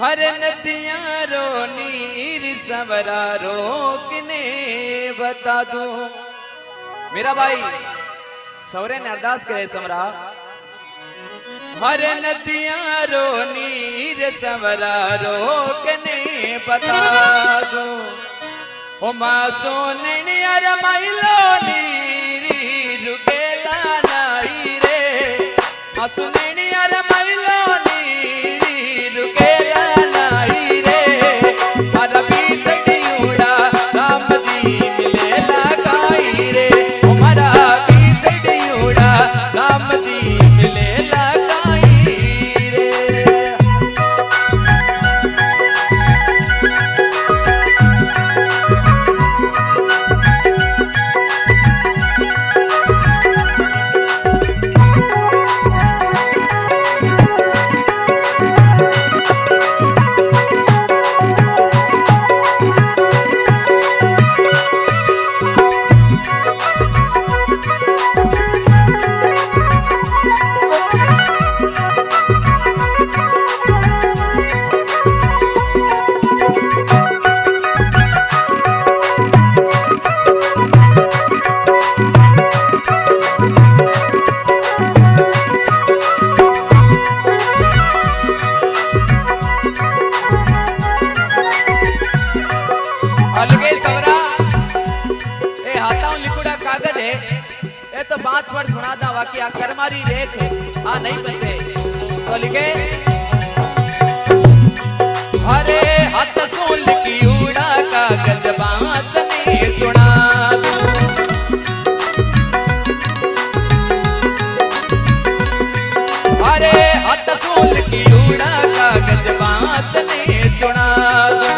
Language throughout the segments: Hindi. हर नदियां रो नीर संवरा रोकने बता दो। मेरा भाई सौरे ने अरदास करे समरा, हर नदियां रो नीर संवरा रोकने बता दो। हो मां सोननी अर मैलो नीरी रुकेला नाई रे, मां सोननी अर मैलो नीरी रुकेला नाई रे। अरबी तकी उड़ा राम जी मिले लगाई रे, हमारा बीत उड़ा राम जी मिले कर्मारी रेख आ नहीं बनते तो लिखे हरे हाथ सोल की उड़ा का गजबात ने सुना दो। हरे हाथ सोल की उड़ा का गजबात ने सुना दो।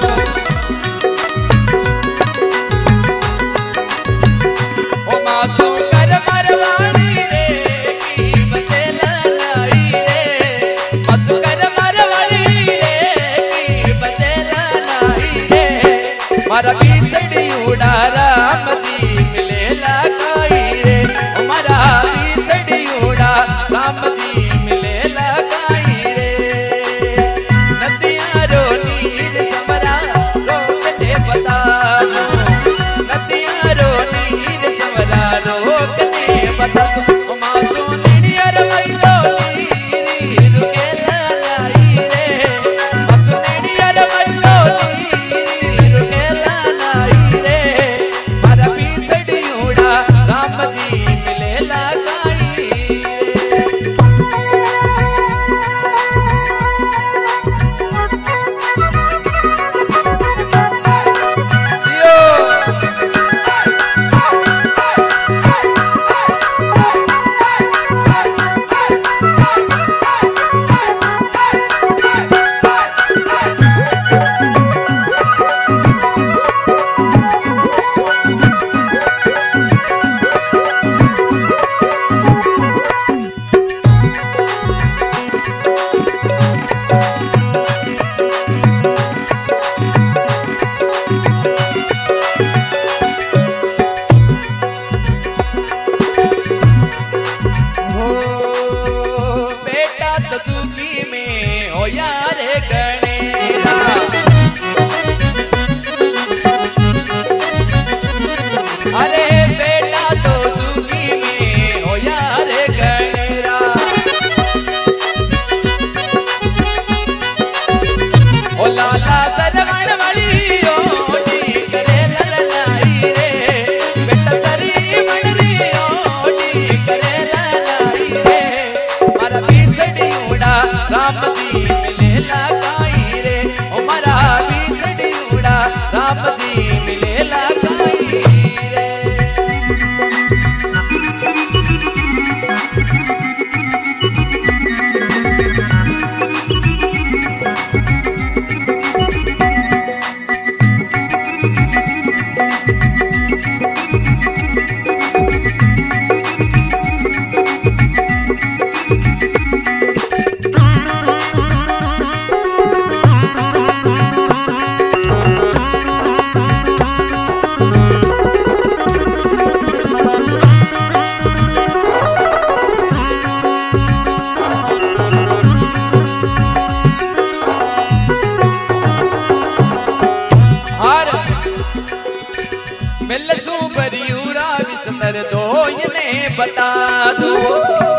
बता दो,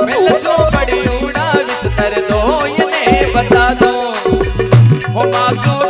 मिल दो बड़ी उड़ा बिस्तर दो, ये बता दो वो मासूम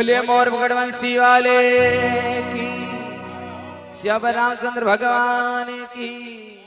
बोले मोर भगवंशी वाले की, श्याम रामचंद्र भगवान की।